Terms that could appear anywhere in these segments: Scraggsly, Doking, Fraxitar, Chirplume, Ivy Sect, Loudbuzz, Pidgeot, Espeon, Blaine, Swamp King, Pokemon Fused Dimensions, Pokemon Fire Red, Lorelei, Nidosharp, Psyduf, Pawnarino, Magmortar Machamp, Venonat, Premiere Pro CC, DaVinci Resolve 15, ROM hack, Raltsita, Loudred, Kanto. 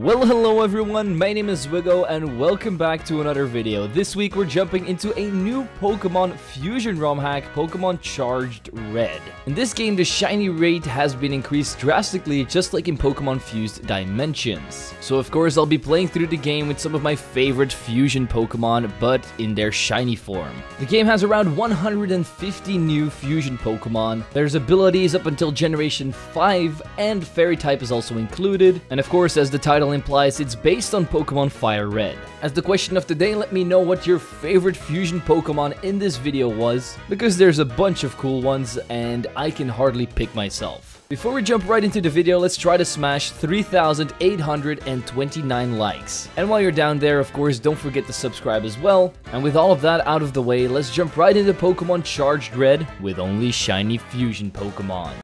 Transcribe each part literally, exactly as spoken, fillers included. Well, hello everyone, my name is Zwiggo and welcome back to another video. This week we're jumping into a new Pokemon fusion ROM hack, Pokemon Charged Red. In this game, the shiny rate has been increased drastically, just like in Pokemon Fused Dimensions. So of course I'll be playing through the game with some of my favorite fusion Pokemon, but in their shiny form. The game has around one hundred fifty new fusion Pokemon. There's abilities up until generation five, and fairy type is also included. And of course, as the title implies, it's based on Pokemon Fire Red. As the question of the day, let me know what your favorite fusion Pokemon in this video was, because there's a bunch of cool ones and I can hardly pick myself. Before we jump right into the video, let's try to smash three thousand eight hundred twenty-nine likes. And while you're down there, of course, don't forget to subscribe as well. And with all of that out of the way, let's jump right into Pokemon Charged Red with only shiny fusion Pokemon.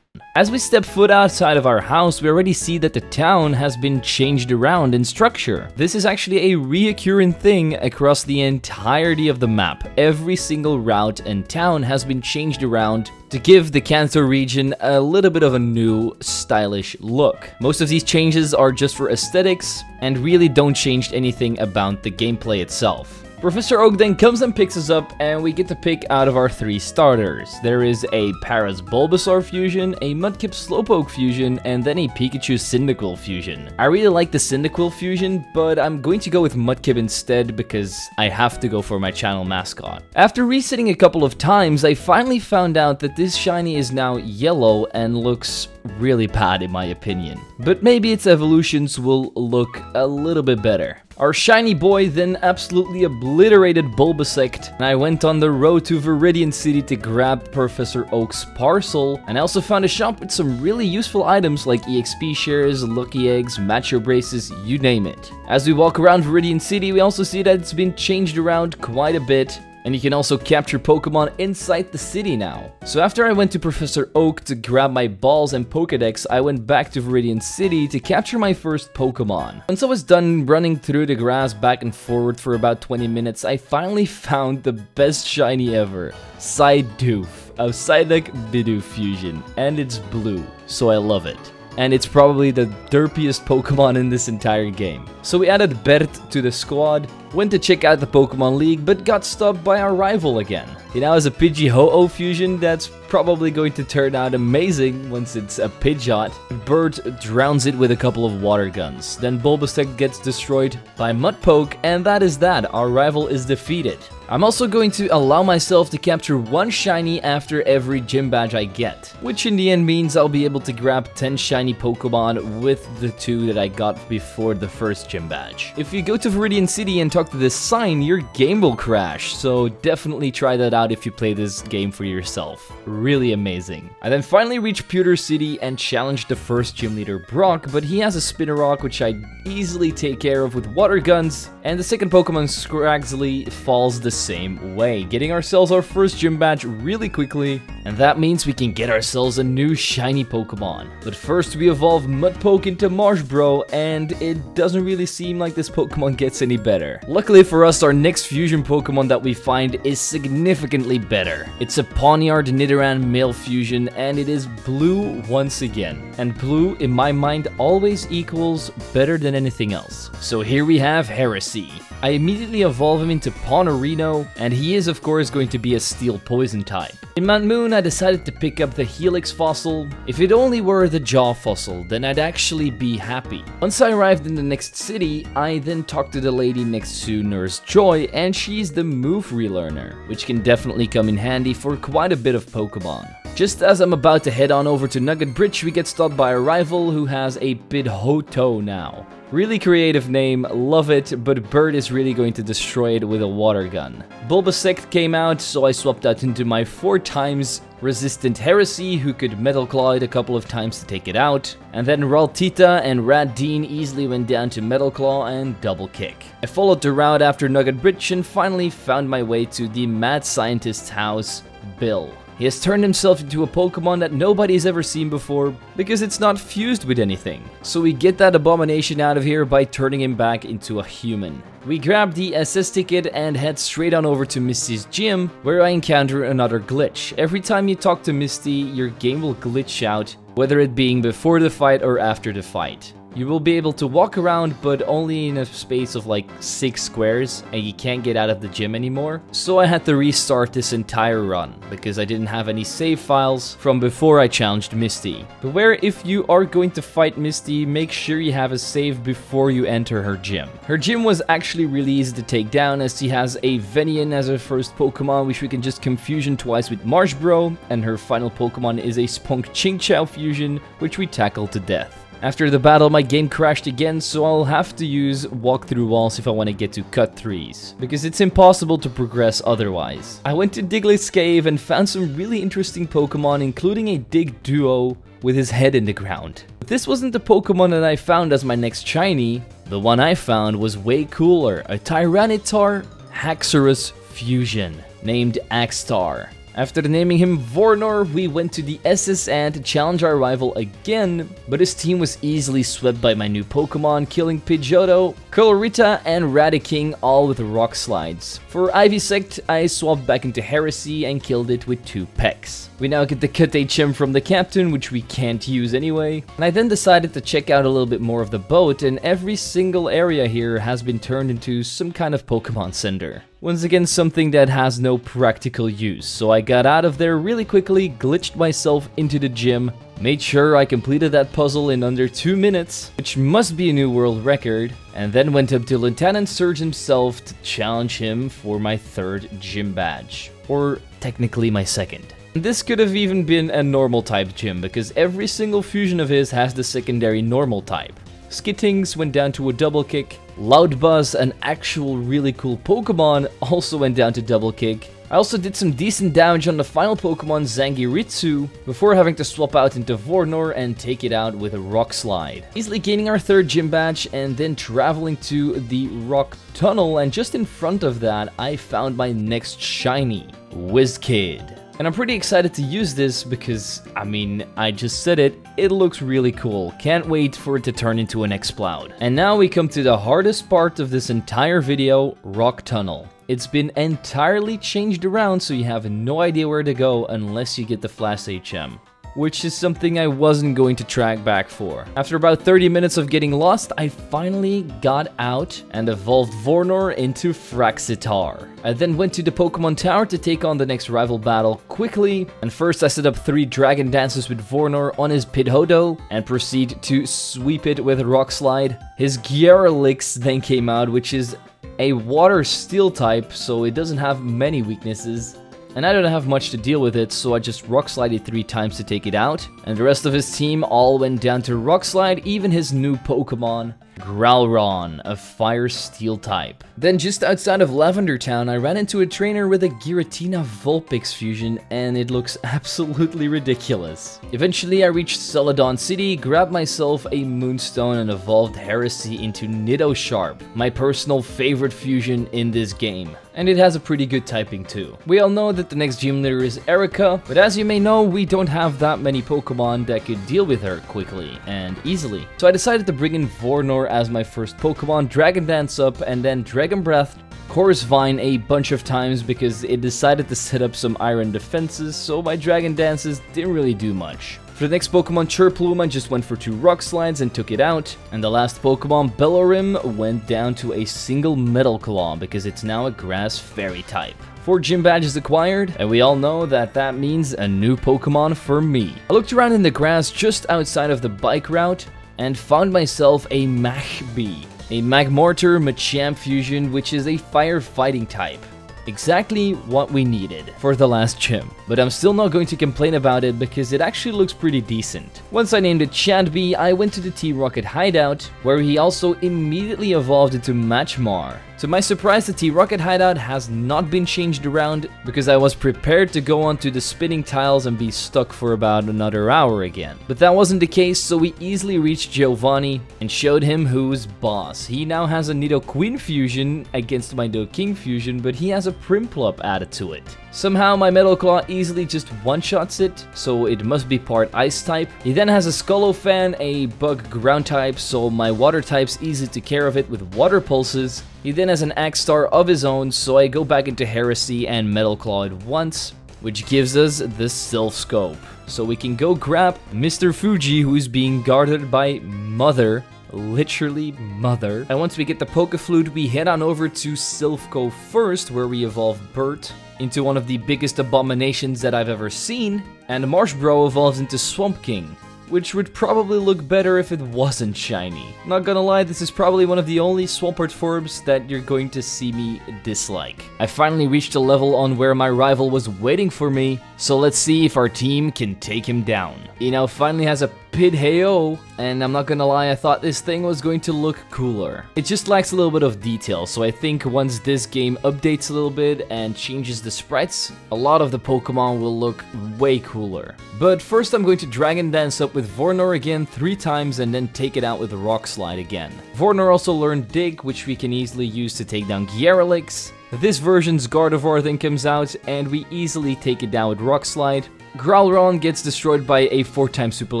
As we step foot outside of our house, we already see that the town has been changed around in structure. This is actually a recurring thing across the entirety of the map. Every single route and town has been changed around to give the Kanto region a little bit of a new, stylish look. Most of these changes are just for aesthetics and really don't change anything about the gameplay itself. Professor Oak then comes and picks us up, and we get to pick out of our three starters. There is a Paras Bulbasaur fusion, a Mudkip Slowpoke fusion, and then a Pikachu Cyndaquil fusion. I really like the Cyndaquil fusion, but I'm going to go with Mudkip instead because I have to go for my channel mascot. After resetting a couple of times, I finally found out that this shiny is now yellow and looks really bad in my opinion. But maybe its evolutions will look a little bit better. Our shiny boy then absolutely obliterated Bulbasect, and I went on the road to Viridian City to grab Professor Oak's parcel, and I also found a shop with some really useful items like E X P shares, lucky eggs, macho braces, you name it. As we walk around Viridian City, we also see that it's been changed around quite a bit, and you can also capture Pokemon inside the city now. So after I went to Professor Oak to grab my balls and Pokedex, I went back to Viridian City to capture my first Pokemon. Once I was done running through the grass back and forward for about twenty minutes, I finally found the best shiny ever, Psyduf, of Psyduck-Bidoof fusion, and it's blue, so I love it. And it's probably the derpiest Pokemon in this entire game. So we added Bert to the squad, went to check out the Pokemon League, but got stopped by our rival again. He now has a Pidgey Ho-Oh fusion that's probably going to turn out amazing once it's a Pidgeot. Bert drowns it with a couple of water guns. Then Bulbasaur gets destroyed by Mudpoke, and that is that. Our rival is defeated. I'm also going to allow myself to capture one shiny after every gym badge I get, which in the end means I'll be able to grab ten shiny Pokemon with the two that I got before the first gym badge. If you go to Viridian City and talk to this sign, your game will crash, so definitely try that out if you play this game for yourself. Really amazing. I then finally reached Pewter City and challenged the first gym leader Brock, but he has a Spinarock which I easily take care of with water guns, and the second Pokemon Scraggsly falls the same way, getting ourselves our first gym badge really quickly, and that means we can get ourselves a new shiny Pokemon. But first we evolve Mudpoke into Marshbro, and it doesn't really seem like this Pokemon gets any better. Luckily for us, our next fusion Pokemon that we find is significantly better. It's a Pawnard Nidoran male fusion, and it is blue once again, and blue in my mind always equals better than anything else. So here we have Heresy. I immediately evolve him into Pawnarino, and he is of course going to be a steel poison type. In Mount Moon, I decided to pick up the Helix fossil. If it only were the jaw fossil, then I'd actually be happy. Once I arrived in the next city, I then talked to the lady next to Nurse Joy, and she's the move relearner, which can definitely come in handy for quite a bit of Pokemon. Just as I'm about to head on over to Nugget Bridge, we get stopped by a rival who has a Pidgeotto now. Really creative name, love it, but Bird is really going to destroy it with a water gun. Bulbasect came out, so I swapped out into my four times resistant Heresy, who could Metal Claw it a couple of times to take it out. And then Raltsita and Rad Dean easily went down to Metal Claw and Double Kick. I followed the route after Nugget Bridge and finally found my way to the Mad Scientist's house, Bill. He has turned himself into a Pokemon that nobody's ever seen before because it's not fused with anything. So we get that abomination out of here by turning him back into a human. We grab the S S ticket and head straight on over to Misty's gym, where I encounter another glitch. Every time you talk to Misty, your game will glitch out, whether it being before the fight or after the fight. You will be able to walk around, but only in a space of like six squares, and you can't get out of the gym anymore. So I had to restart this entire run, because I didn't have any save files from before I challenged Misty. Beware, if you are going to fight Misty, make sure you have a save before you enter her gym. Her gym was actually really easy to take down, as she has a Venian as her first Pokemon, which we can just confusion twice with Marshbro, and her final Pokemon is a Spunk Ching Chow fusion, which we tackle to death. After the battle, my game crashed again, so I'll have to use walkthrough walls if I want to get to cut threes, because it's impossible to progress otherwise. I went to Diglett's cave and found some really interesting Pokemon, including a Dig Duo with his head in the ground. But this wasn't the Pokemon that I found as my next shiny. The one I found was way cooler, a Tyranitar-Haxorus fusion named Axtar. After naming him Vorner, we went to the S S N to challenge our rival again, but his team was easily swept by my new Pokemon, killing Pidgeotto, Colorita, and Radiking, all with rock slides. For Ivy Sect, I swapped back into Heresy and killed it with two pecks. We now get the Kate Gem from the captain, which we can't use anyway. And I then decided to check out a little bit more of the boat, and every single area here has been turned into some kind of Pokemon Center. Once again, something that has no practical use, so I got out of there really quickly, glitched myself into the gym, made sure I completed that puzzle in under two minutes, which must be a new world record, and then went up to Lieutenant Surge himself to challenge him for my third gym badge, or technically my second. This could have even been a normal type gym, because every single fusion of his has the secondary normal type. Skittings went down to a double kick. Loudbuzz, an actual really cool Pokemon, also went down to double kick. I also did some decent damage on the final Pokemon, Zangiritsu, before having to swap out into Vorner and take it out with a rock slide. Easily gaining our third gym badge and then traveling to the rock tunnel, and just in front of that I found my next shiny, Whizzkid. And I'm pretty excited to use this because, I mean, I just said it, it looks really cool. Can't wait for it to turn into an Exploud. And now we come to the hardest part of this entire video, Rock Tunnel. It's been entirely changed around, so you have no idea where to go unless you get the Flash H M. Which is something I wasn't going to track back for. After about thirty minutes of getting lost, I finally got out and evolved Vorner into Fraxitar. I then went to the Pokemon Tower to take on the next rival battle quickly, and first I set up three Dragon Dances with Vorner on his Pidgeotto, and proceed to sweep it with Rock Slide. His Gyarados then came out, which is a Water Steel type, so it doesn't have many weaknesses. And I don't have much to deal with it, so I just rock slide it three times to take it out. And the rest of his team all went down to rock slide, even his new Pokemon, Growlithe, a Fire Steel type. Then just outside of Lavender Town, I ran into a trainer with a Giratina Vulpix fusion, and it looks absolutely ridiculous. Eventually I reached Celadon City, grabbed myself a Moonstone, and evolved Heresy into Nidosharp, my personal favorite fusion in this game. And it has a pretty good typing too. We all know that the next gym leader is Erica, but as you may know, we don't have that many Pokemon that could deal with her quickly and easily. So I decided to bring in Vorner as my first Pokemon, Dragon Dance up, and then Dragon Breath, Chorus Vine a bunch of times because it decided to set up some iron defenses, so my Dragon Dances didn't really do much. For the next Pokemon, Chirplume, I just went for two Rock Slides and took it out. And the last Pokemon, Belorim, went down to a single Metal Claw because it's now a Grass Fairy type. Four gym badges acquired, and we all know that that means a new Pokemon for me. I looked around in the grass just outside of the bike route, and found myself a Magby, a Magmortar Machamp fusion, which is a firefighting type. Exactly what we needed for the last gym. But I'm still not going to complain about it because it actually looks pretty decent. Once I named it Chadby, I went to the Team Rocket hideout, where he also immediately evolved into Machmar. To my surprise, the T-Rocket hideout has not been changed around because I was prepared to go onto the spinning tiles and be stuck for about another hour again. But that wasn't the case, so we easily reached Giovanni and showed him who's boss. He now has a Nidoqueen fusion against my Doking fusion, but he has a Primplup added to it. Somehow my Metal Claw easily just one-shots it, so it must be part Ice-type. He then has a Scolofan, a Bug Ground-type, so my Water-type's easy to care of it with Water Pulses. He then has an Axtar of his own, so I go back into Heresy and Metal Claw at once, which gives us the Sylph Scope. So we can go grab Mister Fuji, who is being guarded by Mother. Literally Mother. And once we get the Pokeflute, we head on over to Silphco first, where we evolve Bert into one of the biggest abominations that I've ever seen, and Marshbro evolves into Swamp King, which would probably look better if it wasn't shiny. Not gonna lie, this is probably one of the only Swampert forms that you're going to see me dislike. I finally reached a level on where my rival was waiting for me, so let's see if our team can take him down. He now finally has a Pidgey Ho-Oh, and I'm not gonna lie, I thought this thing was going to look cooler. It just lacks a little bit of detail, so I think once this game updates a little bit and changes the sprites, a lot of the Pokemon will look way cooler. But first I'm going to Dragon Dance up with Vorner again three times and then take it out with Rock Slide again. Vorner also learned Dig, which we can easily use to take down Gyarados. This version's Gardevoir then comes out, and we easily take it down with Rock Slide. Growlithe gets destroyed by a four times super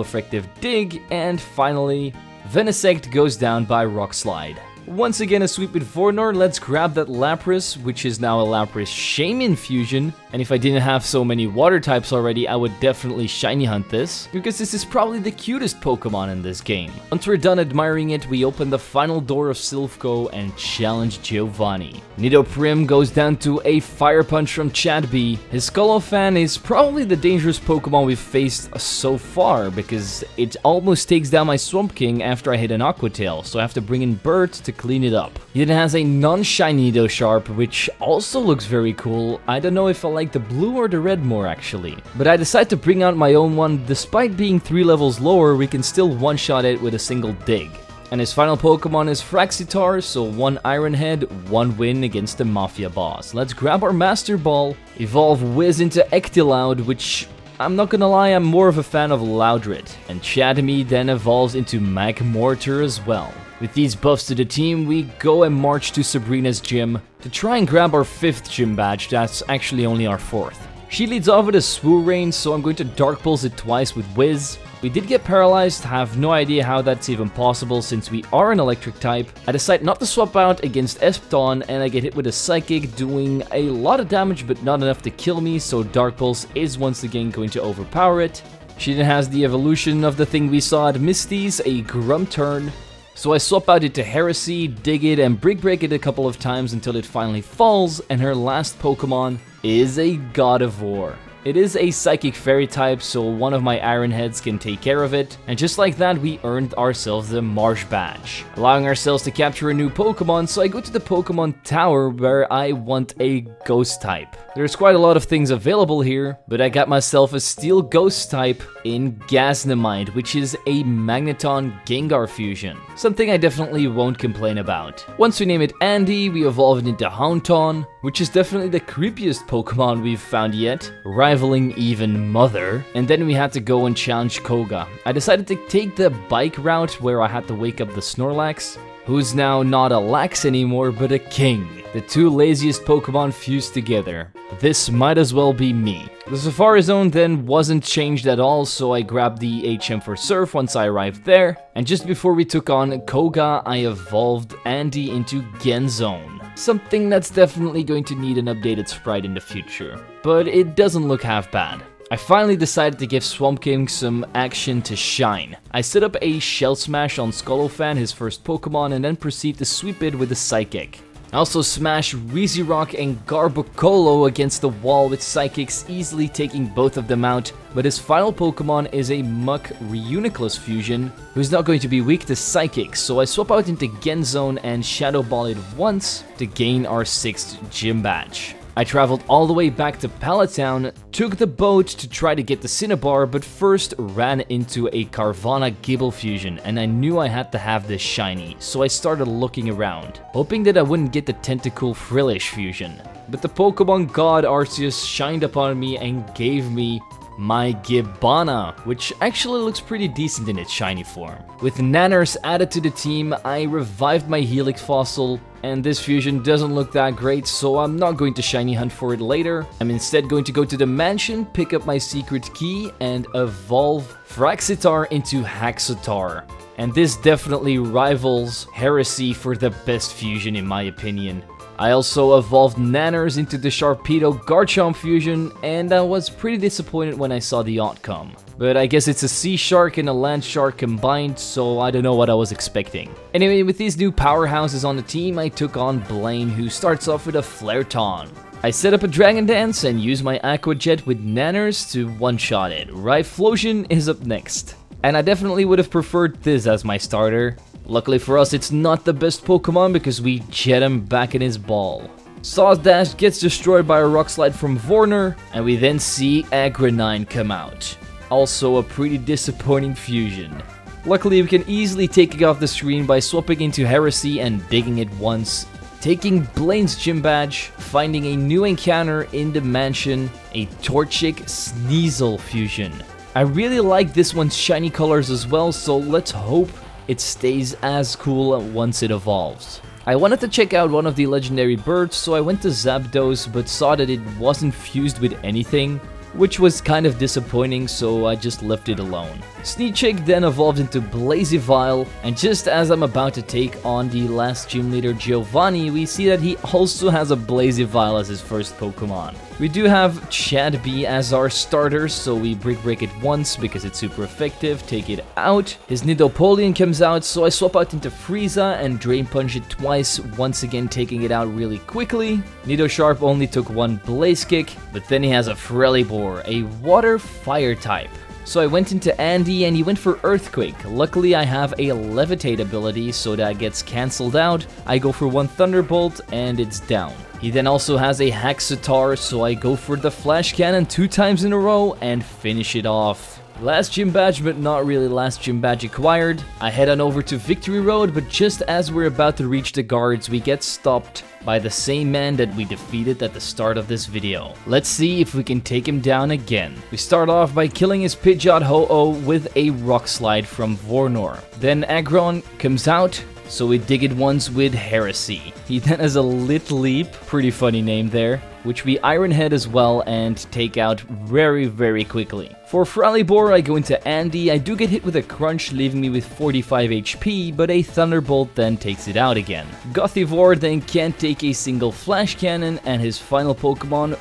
effective Dig, and finally, Venisect goes down by Rock Slide. Once again a sweep with Vorner. Let's grab that Lapras, which is now a Lapras Shaman fusion, and if I didn't have so many water types already, I would definitely shiny hunt this, because this is probably the cutest Pokemon in this game. Once we're done admiring it, we open the final door of Silphco and challenge Giovanni. Nidoprim goes down to a Fire Punch from Chadbee. His Scolofan is probably the dangerous Pokemon we've faced so far, because it almost takes down my Swamp King after I hit an Aqua Tail, so I have to bring in Bert to clean it up. He then has a non-shiny Nidosharp, which also looks very cool. I don't know if I like the blue or the red more actually, but I decide to bring out my own one. Despite being three levels lower, we can still one-shot it with a single Dig. And his final Pokemon is Fraxitar, so one Iron Head, one win against the Mafia boss. Let's grab our Master Ball, evolve Whiz into Ectiloud, which, I'm not gonna lie, I'm more of a fan of Loudred. And Chadmee then evolves into Magmortar as well. With these buffs to the team, we go and march to Sabrina's gym to try and grab our fifth gym badge. That's actually only our fourth. She leads off with a Sworain, so I'm going to Dark Pulse it twice with Whiz. We did get paralyzed, have no idea how that's even possible since we are an electric type. I decide not to swap out against Espeon, and I get hit with a Psychic, doing a lot of damage but not enough to kill me, so Dark Pulse is once again going to overpower it. She then has the evolution of the thing we saw at Misty's, a Grunturn. So I swap out it to Heresy, Dig it, and Brick Break it a couple of times until it finally falls, and her last Pokemon is a Gardevoir. It is a Psychic Fairy type, so one of my Iron Heads can take care of it, and just like that we earned ourselves the Marsh Badge, allowing ourselves to capture a new Pokemon, so I go to the Pokemon Tower where I want a Ghost type. There's quite a lot of things available here, but I got myself a Steel Ghost type in Gaznemite, which is a Magneton Gengar fusion. Something I definitely won't complain about. Once we name it Andy, we evolve it into Hounton, which is definitely the creepiest Pokemon we've found yet, rivaling even Mother. And then we had to go and challenge Koga. I decided to take the bike route where I had to wake up the Snorlax, who's now not a Lax anymore, but a King. The two laziest Pokemon fused together. This might as well be me. The Safari Zone then wasn't changed at all, so I grabbed the H M for Surf once I arrived there. And just before we took on Koga, I evolved Andy into Genzone. Something that's definitely going to need an updated sprite in the future. But it doesn't look half bad. I finally decided to give Swamp King some action to shine. I set up a Shell Smash on Scolofan, his first Pokemon, and then proceed to sweep it with a Psychic. I also smash Regirock and Garbocolo against the wall with Psychics, easily taking both of them out, but his final Pokemon is a Muck Reuniclus fusion, who's not going to be weak to Psychic, so I swap out into Genzone and Shadow Ball it once to gain our sixth gym badge. I I traveled all the way back to Palatown, took the boat to try to get the Cinnabar, but first ran into a Carvanha Gible fusion and I knew I had to have this shiny, so I started looking around, hoping that I wouldn't get the Tentacool Frillish fusion. But the Pokemon god Arceus shined upon me and gave me my Gibbana, which actually looks pretty decent in its shiny form. With Nanners added to the team, I revived my Helix fossil, and this fusion doesn't look that great, so I'm not going to shiny hunt for it later. I'm instead going to go to the mansion, pick up my secret key, and evolve Fraxitar into Haxotar. And this definitely rivals Heresy for the best fusion in my opinion. I also evolved Nanners into the Sharpedo Garchomp fusion, and I was pretty disappointed when I saw the outcome. But I guess it's a sea shark and a land shark combined, so I don't know what I was expecting. Anyway, with these new powerhouses on the team, I took on Blaine, who starts off with a Flareon. I set up a Dragon Dance and use my Aqua Jet with Nanners to one-shot it. Rhyflosion is up next. And I definitely would have preferred this as my starter. Luckily for us, it's not the best Pokemon because we jet him back in his ball. Sawdash gets destroyed by a Rock Slide from Vorner, and we then see Agronine come out. Also a pretty disappointing fusion. Luckily, we can easily take it off the screen by swapping into Heresy and digging it once, taking Blaine's gym badge, finding a new encounter in the mansion, a Torchic Sneasel fusion. I really like this one's shiny colors as well, so let's hope it stays as cool once it evolves. I wanted to check out one of the legendary birds, so I went to Zapdos but saw that it wasn't fused with anything, which was kind of disappointing, so I just left it alone. Sneasel then evolved into Blazivile, and just as I'm about to take on the last gym leader Giovanni, we see that he also has a Blazivile as his first Pokemon. We do have Chadbee as our starter, so we Brick Break it once because it's super effective, take it out. His Nidopolion comes out, so I swap out into Frieza and Drain Punch it twice, once again taking it out really quickly. Nidosharp only took one Blaze Kick, but then he has a Freljord, a Water Fire type. So I went into Andy and he went for Earthquake. Luckily I have a Levitate ability, so that gets cancelled out. I go for one Thunderbolt and it's down. He then also has a Haxotar, so I go for the Flash Cannon two times in a row and finish it off. Last gym badge, but not really last gym badge acquired. I head on over to Victory Road, but just as we're about to reach the guards, we get stopped by the same man that we defeated at the start of this video. Let's see if we can take him down again. We start off by killing his Pidgeot Ho-Oh with a Rock Slide from Vorner. Then Aggron comes out, so we dig it once with Heresy. He then has a Lit Leap, pretty funny name there, which we Iron Head as well and take out very, very quickly. For Freljord, I go into Andy. I do get hit with a Crunch, leaving me with forty-five H P, but a Thunderbolt then takes it out again. Gothivore then can't take a single Flash Cannon, and his final Pokemon,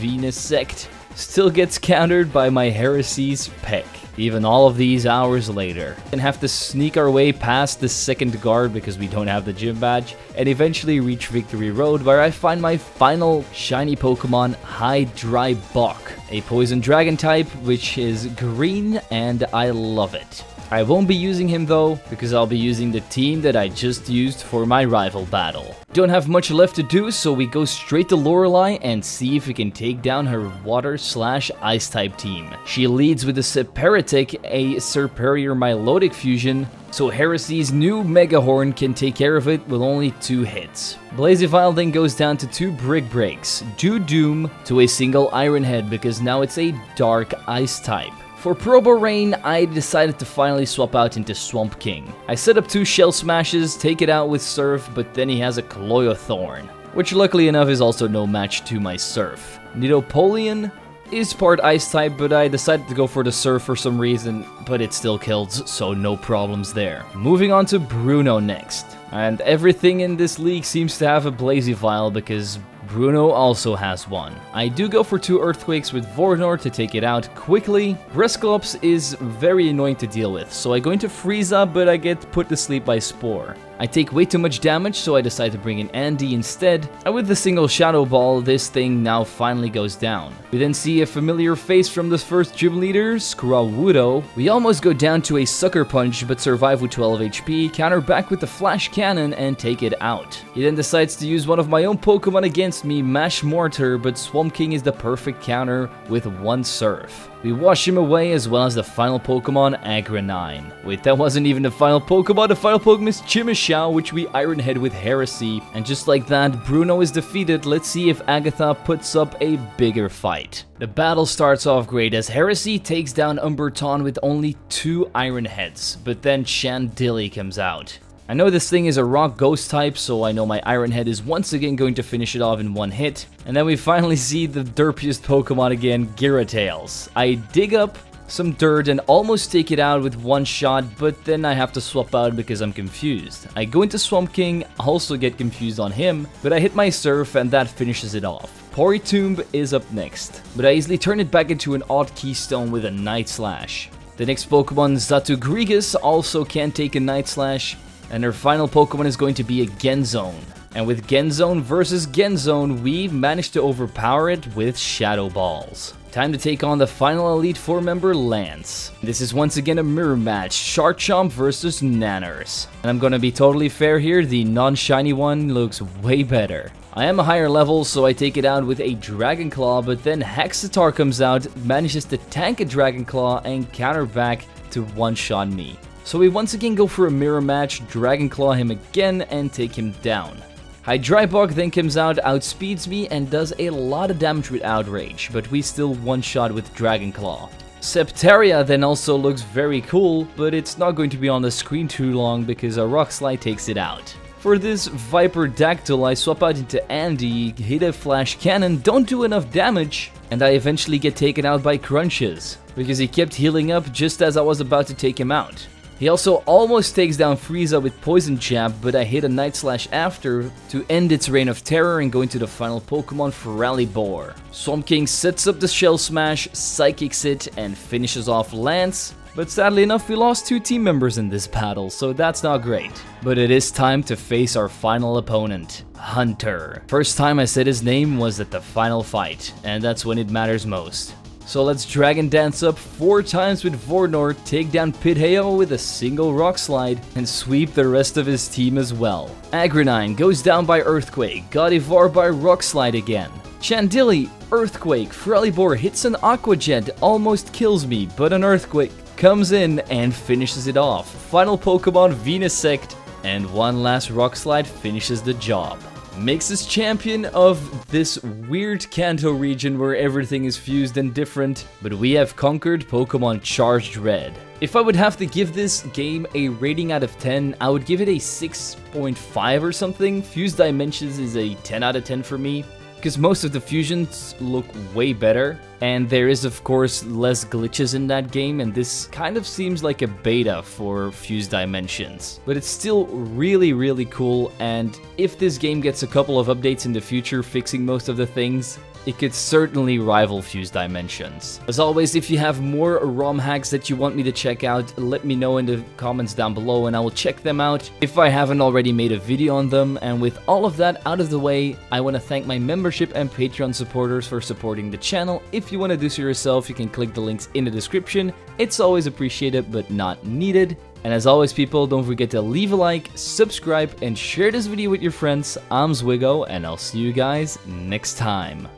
Venonat Sect, still gets countered by my Heresy's Peck, even all of these hours later. And have to sneak our way past the second guard because we don't have the gym badge, and eventually reach Victory Road, where I find my final shiny Pokemon, Hydreibok, a poison dragon type, which is green, and I love it. I won't be using him though, because I'll be using the team that I just used for my rival battle. Don't have much left to do, so we go straight to Lorelei and see if we can take down her water slash ice type team. She leads with a Seperatic, a Superior Milotic fusion, so Heresy's new Mega Horn can take care of it with only two hits. Blazivile then goes down to two Brick Breaks, due doom to a single Iron Head because now it's a dark ice type. For Proborain, I decided to finally swap out into Swamp King. I set up two Shell Smashes, take it out with Surf, but then he has a Cloyothrorn, which luckily enough is also no match to my Surf. Nidopolion is part Ice-type, but I decided to go for the Surf for some reason, but it still kills, so no problems there. Moving on to Bruno next. And everything in this league seems to have a Blazivile because Bruno also has one. I do go for two Earthquakes with Vorner to take it out quickly. Brasclops is very annoying to deal with, so I go into Frieza, but I get put to sleep by Spore. I take way too much damage, so I decide to bring in Andy instead, and with the single Shadow Ball, this thing now finally goes down. We then see a familiar face from the first gym leader, Scrawudo. We almost go down to a Sucker Punch, but survive with twelve H P, counter back with the Flash Cannon, and take it out. He then decides to use one of my own Pokemon against me, Mash Mortar, but Swamp King is the perfect counter with one Surf. We wash him away, as well as the final Pokemon, Agronine. Wait, that wasn't even the final Pokemon, the final Pokemon is Chimchar, which we Ironhead with Heresy. And just like that, Bruno is defeated. Let's see if Agatha puts up a bigger fight. The battle starts off great as Heresy takes down Umbreon with only two Iron Heads, but then Chantilly comes out. I know this thing is a rock ghost type, so I know my Iron Head is once again going to finish it off in one hit. And then we finally see the derpiest Pokemon again, Gyaratails. I dig up some dirt and almost take it out with one shot, but then I have to swap out because I'm confused. I go into Swamp King, also get confused on him, but I hit my Surf and that finishes it off. Porygon is up next, but I easily turn it back into an odd Keystone with a Night Slash. The next Pokemon, Zatugrigus, also can take a Night Slash. And her final Pokemon is going to be a Genzone. And with Genzone versus Genzone, we managed to overpower it with Shadow Balls. Time to take on the final Elite Four member, Lance. This is once again a mirror match, Charchomp versus Nanners. And I'm gonna be totally fair here, the non-shiny one looks way better. I am a higher level, so I take it out with a Dragon Claw, but then Haxitar comes out, manages to tank a Dragon Claw, and counter back to one-shot me. So we once again go for a mirror match, Dragon Claw him again, and take him down. Hydreibog then comes out, outspeeds me, and does a lot of damage with Outrage, but we still one-shot with Dragon Claw. Scepteria then also looks very cool, but it's not going to be on the screen too long because a Rock Slide takes it out. For this Viperdactyl, I swap out into Andy, hit a Flash Cannon, don't do enough damage, and I eventually get taken out by Crunches, because he kept healing up just as I was about to take him out. He also almost takes down Frieza with Poison Jab, but I hit a Night Slash after to end its reign of terror and go into the final Pokemon, Feralibor. Swamp King sets up the Shell Smash, psychics it, and finishes off Lance. But sadly enough, we lost two team members in this battle, so that's not great. But it is time to face our final opponent, Hunter. First time I said his name was at the final fight, and that's when it matters most. So let's Dragon Dance up four times with Vorner, take down Pidgey Ho-Oh with a single Rock Slide, and sweep the rest of his team as well. Agronine goes down by Earthquake, Godivar by Rock Slide again. Chantilly, Earthquake, Feralibor hits an Aqua Jet, almost kills me, but an Earthquake comes in and finishes it off. Final Pokemon, Ivy Sect, and one last Rock Slide finishes the job. Makes us champion of this weird Kanto region where everything is fused and different, but we have conquered Pokemon Charged Red. If I would have to give this game a rating out of ten, I would give it a six point five or something. Fused Dimensions is a ten out of ten for me, because most of the fusions look way better, and there is of course less glitches in that game, and this kind of seems like a beta for Fused Dimensions. But it's still really, really cool, and if this game gets a couple of updates in the future fixing most of the things, it could certainly rival Fused Dimensions. As always, if you have more ROM hacks that you want me to check out, let me know in the comments down below and I will check them out if I haven't already made a video on them. And with all of that out of the way, I want to thank my membership and Patreon supporters for supporting the channel. If you want to do so yourself, you can click the links in the description. It's always appreciated but not needed. And as always people, don't forget to leave a like, subscribe and share this video with your friends. I'm Zwiggo and I'll see you guys next time.